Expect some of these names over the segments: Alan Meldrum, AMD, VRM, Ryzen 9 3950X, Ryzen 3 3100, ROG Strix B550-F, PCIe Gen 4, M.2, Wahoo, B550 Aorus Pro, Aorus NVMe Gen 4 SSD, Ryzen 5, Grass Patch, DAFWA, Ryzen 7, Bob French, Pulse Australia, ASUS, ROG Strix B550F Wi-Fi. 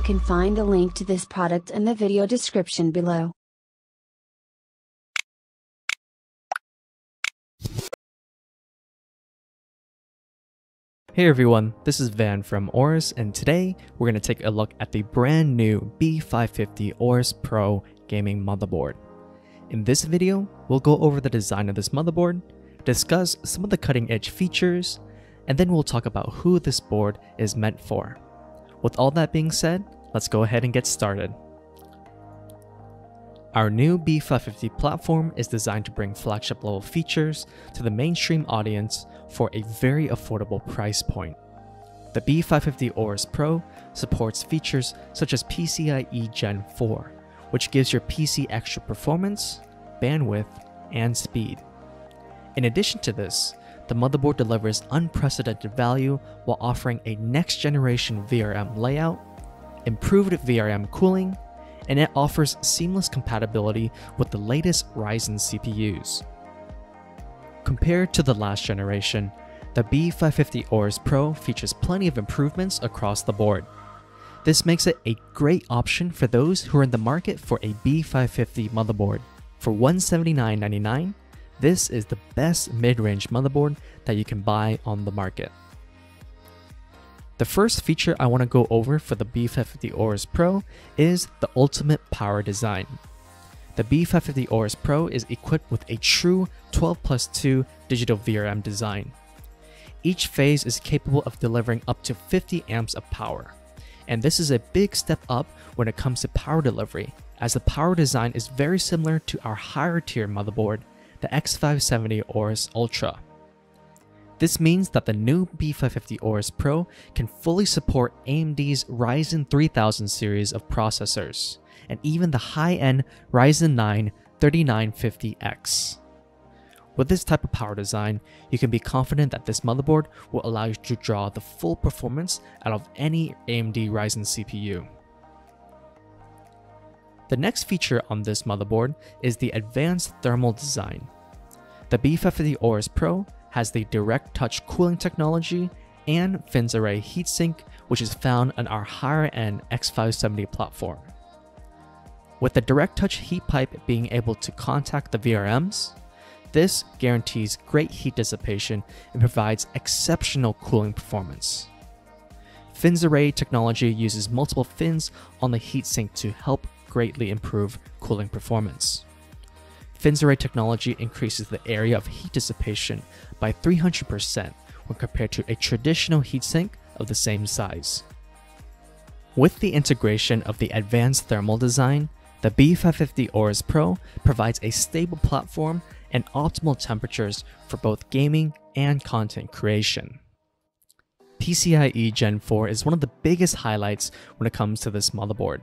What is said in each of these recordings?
You can find a link to this product in the video description below. Hey everyone, this is Van from Aorus, and today we're going to take a look at the brand new B550 Aorus Pro gaming motherboard. In this video, we'll go over the design of this motherboard, discuss some of the cutting-edge features, and then we'll talk about who this board is meant for. With all that being said, let's go ahead and get started. Our new B550 platform is designed to bring flagship level features to the mainstream audience for a very affordable price point. The B550 Aorus Pro supports features such as PCIe Gen 4, which gives your PC extra performance, bandwidth, and speed. In addition to this, the motherboard delivers unprecedented value while offering a next-generation VRM layout, improved VRM cooling, and it offers seamless compatibility with the latest Ryzen CPUs. Compared to the last generation, the B550 Aorus Pro features plenty of improvements across the board. This makes it a great option for those who are in the market for a B550 motherboard. For $179.99, this is the best mid-range motherboard that you can buy on the market. The first feature I want to go over for the B550 Aorus Pro is the ultimate power design. The B550 Aorus Pro is equipped with a true 12+2 digital VRM design. Each phase is capable of delivering up to 50 amps of power, and this is a big step up when it comes to power delivery, as the power design is very similar to our higher tier motherboard, the X570 Aorus Ultra. This means that the new B550 Aorus Pro can fully support AMD's Ryzen 3000 series of processors, and even the high-end Ryzen 9 3950X. With this type of power design, you can be confident that this motherboard will allow you to draw the full performance out of any AMD Ryzen CPU. The next feature on this motherboard is the advanced thermal design. The B550 Aorus Pro has the direct touch cooling technology and fins array heatsink, which is found on our higher end X570 platform. With the direct touch heat pipe being able to contact the VRMs, this guarantees great heat dissipation and provides exceptional cooling performance. Fins array technology uses multiple fins on the heatsink to help greatly improve cooling performance. Fins array technology increases the area of heat dissipation by 300% when compared to a traditional heatsink of the same size. With the integration of the advanced thermal design, the B550 Aorus Pro provides a stable platform and optimal temperatures for both gaming and content creation. PCIe Gen 4 is one of the biggest highlights when it comes to this motherboard.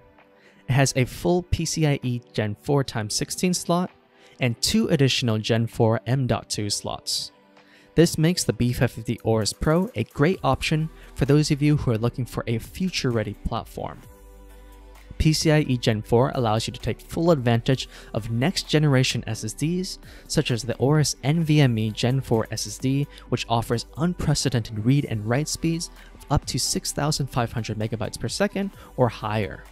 It has a full PCIe Gen 4x16 slot and two additional Gen 4 M.2 slots. This makes the B550 Aorus Pro a great option for those of you who are looking for a future-ready platform. PCIe Gen 4 allows you to take full advantage of next-generation SSDs, such as the Aorus NVMe Gen 4 SSD, which offers unprecedented read and write speeds of up to 6,500 megabytes per second or higher.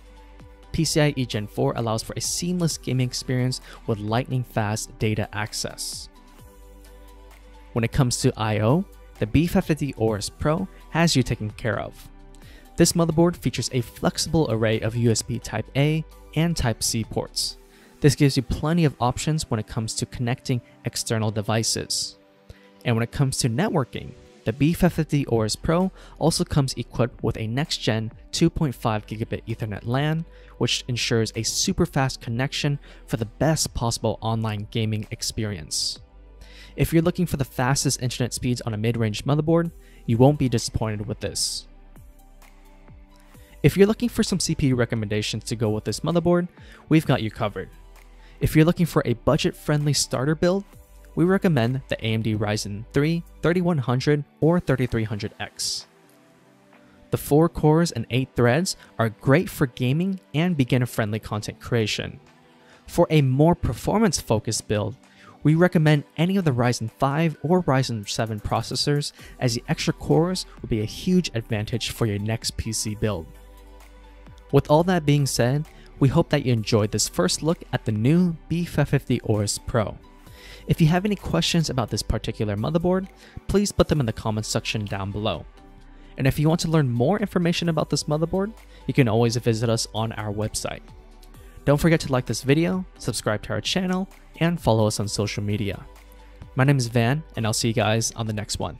PCIe Gen 4 allows for a seamless gaming experience with lightning-fast data access. When it comes to I/O, the B550 Aorus Pro has you taken care of. This motherboard features a flexible array of USB Type-A and Type-C ports. This gives you plenty of options when it comes to connecting external devices. And when it comes to networking, the B550 Aorus Pro also comes equipped with a next-gen 2.5 gigabit Ethernet LAN, which ensures a super fast connection for the best possible online gaming experience. If you're looking for the fastest internet speeds on a mid-range motherboard, you won't be disappointed with this. If you're looking for some CPU recommendations to go with this motherboard, we've got you covered. If you're looking for a budget-friendly starter build, we recommend the AMD Ryzen 3 3100 or 3300X. The 4 cores and 8 threads are great for gaming and beginner-friendly content creation. For a more performance-focused build, we recommend any of the Ryzen 5 or Ryzen 7 processors, as the extra cores will be a huge advantage for your next PC build. With all that being said, we hope that you enjoyed this first look at the new B550 Aorus Pro. If you have any questions about this particular motherboard, please put them in the comments section down below. And if you want to learn more information about this motherboard, you can always visit us on our website. Don't forget to like this video, subscribe to our channel, and follow us on social media. My name is Van, and I'll see you guys on the next one.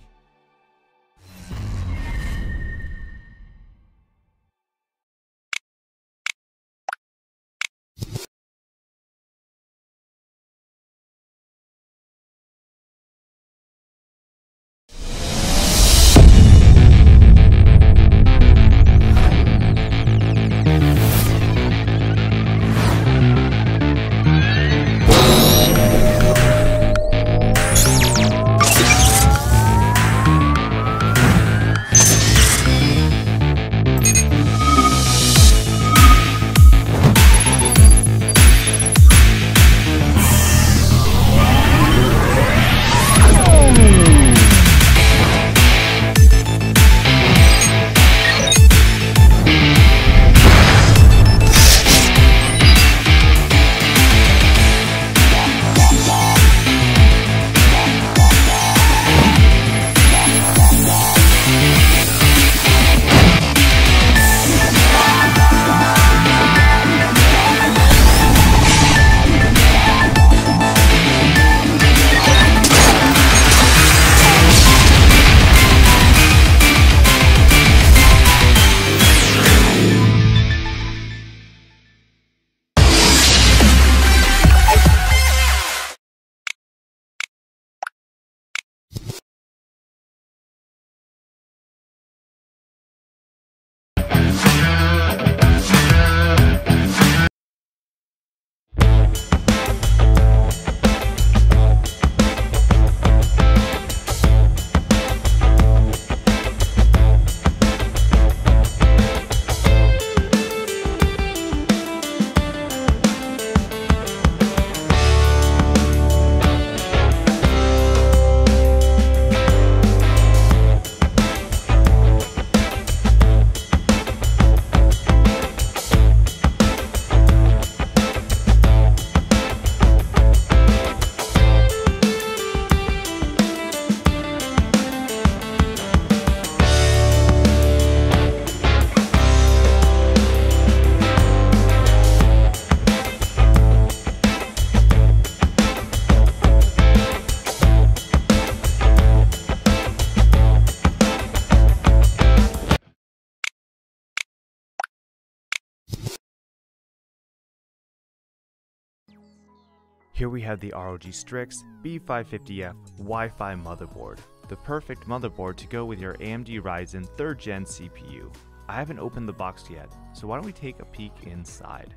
Here we have the ROG Strix B550F Wi-Fi motherboard, the perfect motherboard to go with your AMD Ryzen 3rd Gen CPU. I haven't opened the box yet, so why don't we take a peek inside.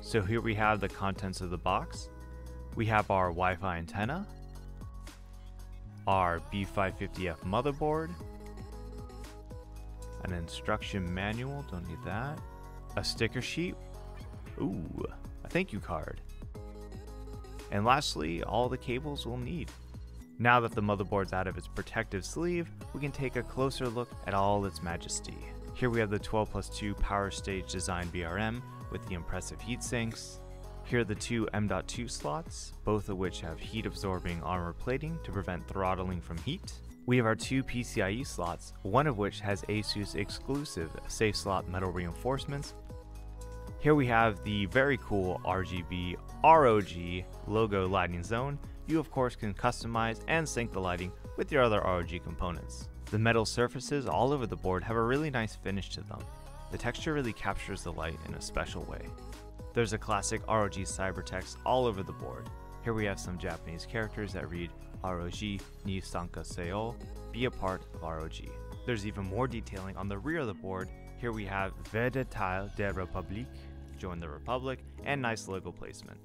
So here we have the contents of the box. We have our Wi-Fi antenna, our B550F motherboard, an instruction manual, don't need that, a sticker sheet, ooh, a thank you card. And lastly, all the cables we'll need. Now that the motherboard's out of its protective sleeve, we can take a closer look at all its majesty. Here we have the 12+2 Power Stage Design VRM with the impressive heat sinks. Here are the two M.2 slots, both of which have heat absorbing armor plating to prevent throttling from heat. We have our two PCIe slots, one of which has ASUS exclusive safe slot metal reinforcements. Here we have the very cool RGB ROG logo lighting zone. You of course can customize and sync the lighting with your other ROG components. The metal surfaces all over the board have a really nice finish to them. The texture really captures the light in a special way. There's a classic ROG cybertext all over the board. Here we have some Japanese characters that read ROG ni sankaseo, be a part of ROG. There's even more detailing on the rear of the board. Here we have Vedetail de Republique, join the Republic, and nice logo placement.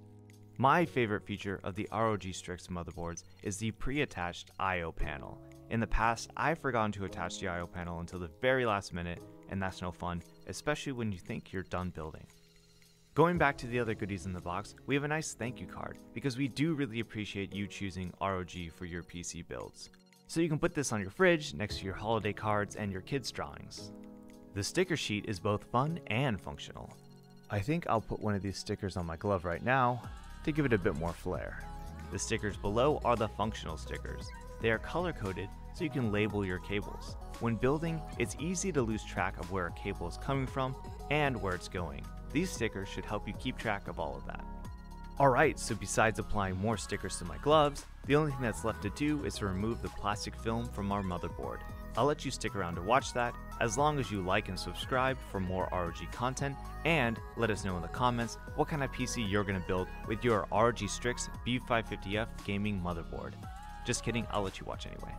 My favorite feature of the ROG Strix motherboards is the pre-attached I/O panel. In the past, I've forgotten to attach the I/O panel until the very last minute, and that's no fun, especially when you think you're done building. Going back to the other goodies in the box, we have a nice thank you card because we do really appreciate you choosing ROG for your PC builds. So you can put this on your fridge next to your holiday cards and your kids' drawings. The sticker sheet is both fun and functional. I think I'll put one of these stickers on my glove right now to give it a bit more flair. The stickers below are the functional stickers. They are color-coded so you can label your cables. When building, it's easy to lose track of where a cable is coming from and where it's going. These stickers should help you keep track of all of that. Alright, so besides applying more stickers to my gloves, the only thing that's left to do is to remove the plastic film from our motherboard. I'll let you stick around to watch that, as long as you like and subscribe for more ROG content, and let us know in the comments what kind of PC you're going to build with your ROG Strix B550F gaming motherboard. Just kidding, I'll let you watch anyway.